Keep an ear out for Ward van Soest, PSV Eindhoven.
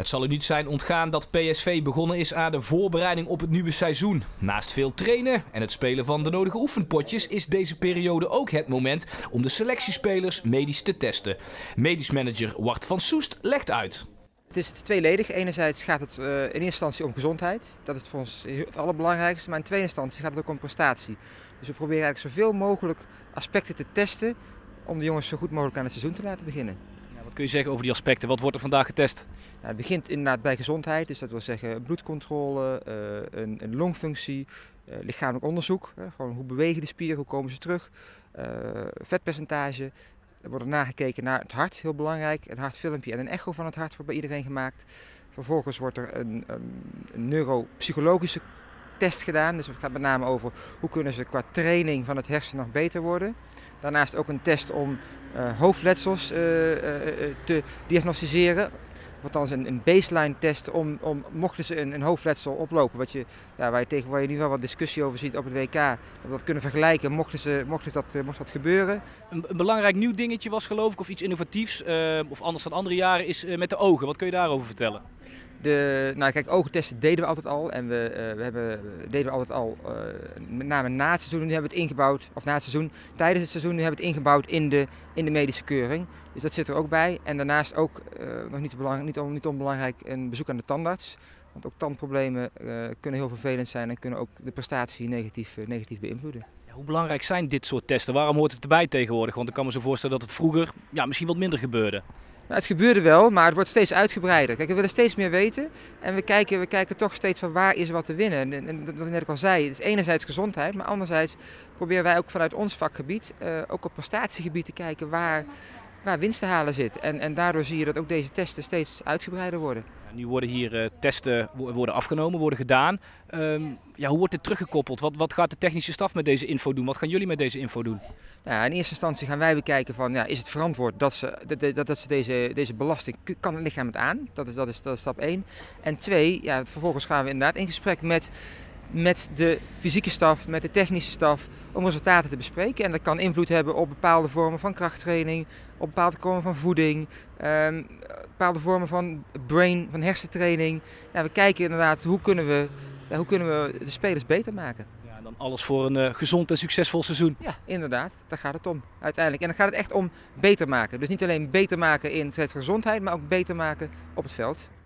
Het zal u niet zijn ontgaan dat PSV begonnen is aan de voorbereiding op het nieuwe seizoen. Naast veel trainen en het spelen van de nodige oefenpotjes is deze periode ook het moment om de selectiespelers medisch te testen. Medisch manager Ward van Soest legt uit. Het is tweeledig. Enerzijds gaat het in eerste instantie om gezondheid. Dat is voor ons het allerbelangrijkste. Maar in tweede instantie gaat het ook om prestatie. Dus we proberen eigenlijk zoveel mogelijk aspecten te testen om de jongens zo goed mogelijk aan het seizoen te laten beginnen. Ja, wat kun je zeggen over die aspecten? Wat wordt er vandaag getest? Nou, het begint inderdaad bij gezondheid. Dus dat wil zeggen bloedcontrole, een longfunctie, lichamelijk onderzoek. Gewoon hoe bewegen de spieren, hoe komen ze terug, vetpercentage. Er wordt nagekeken naar het hart, heel belangrijk. Een hartfilmpje en een echo van het hart wordt bij iedereen gemaakt. Vervolgens wordt er een neuropsychologische test gedaan. Dus het gaat met name over hoe kunnen ze qua training van het hersen nog beter worden. Daarnaast ook een test om hoofdletsels te diagnosticeren. Althans een baseline test om mochten ze een hoofdletsel oplopen. Waar je nu wel wat discussie over ziet op het WK. Dat we dat kunnen vergelijken, mocht dat gebeuren. Een belangrijk nieuw dingetje was geloof ik, of iets innovatiefs, of anders dan andere jaren, is met de ogen. Wat kun je daarover vertellen? Nou kijk, oogtesten deden we altijd al en met name na het seizoen, nu hebben we het ingebouwd, of na het seizoen, tijdens het seizoen, nu hebben we het ingebouwd in de medische keuring. Dus dat zit er ook bij. En daarnaast ook, nog niet onbelangrijk, een bezoek aan de tandarts. Want ook tandproblemen kunnen heel vervelend zijn en kunnen ook de prestatie negatief beïnvloeden. Ja, hoe belangrijk zijn dit soort testen? Waarom hoort het erbij tegenwoordig? Want ik kan me zo voorstellen dat het vroeger misschien wat minder gebeurde. Nou, het gebeurde wel, maar het wordt steeds uitgebreider. Kijk, we willen steeds meer weten en we kijken toch steeds van waar is wat te winnen. En wat ik net al zei, het is enerzijds gezondheid, maar anderzijds proberen wij ook vanuit ons vakgebied, ook op prestatiegebied te kijken waar winst te halen zit. En daardoor zie je dat ook deze testen steeds uitgebreider worden. Ja, nu worden hier testen afgenomen, worden gedaan. Hoe wordt dit teruggekoppeld? Wat gaat de technische staf met deze info doen? Wat gaan jullie met deze info doen? Nou, in eerste instantie gaan wij bekijken van, is het verantwoord dat ze deze belasting kan het lichaam het aan? Dat is stap 1. En 2, vervolgens gaan we inderdaad in gesprek met de fysieke staf, met de technische staf, om resultaten te bespreken. En dat kan invloed hebben op bepaalde vormen van krachttraining, op bepaalde vormen van voeding, bepaalde vormen van van hersentraining. Ja, we kijken inderdaad hoe kunnen we de spelers beter maken. Ja, en dan alles voor een gezond en succesvol seizoen. Ja, inderdaad. Daar gaat het om uiteindelijk. En dan gaat het echt om beter maken. Dus niet alleen beter maken in de gezondheid, maar ook beter maken op het veld.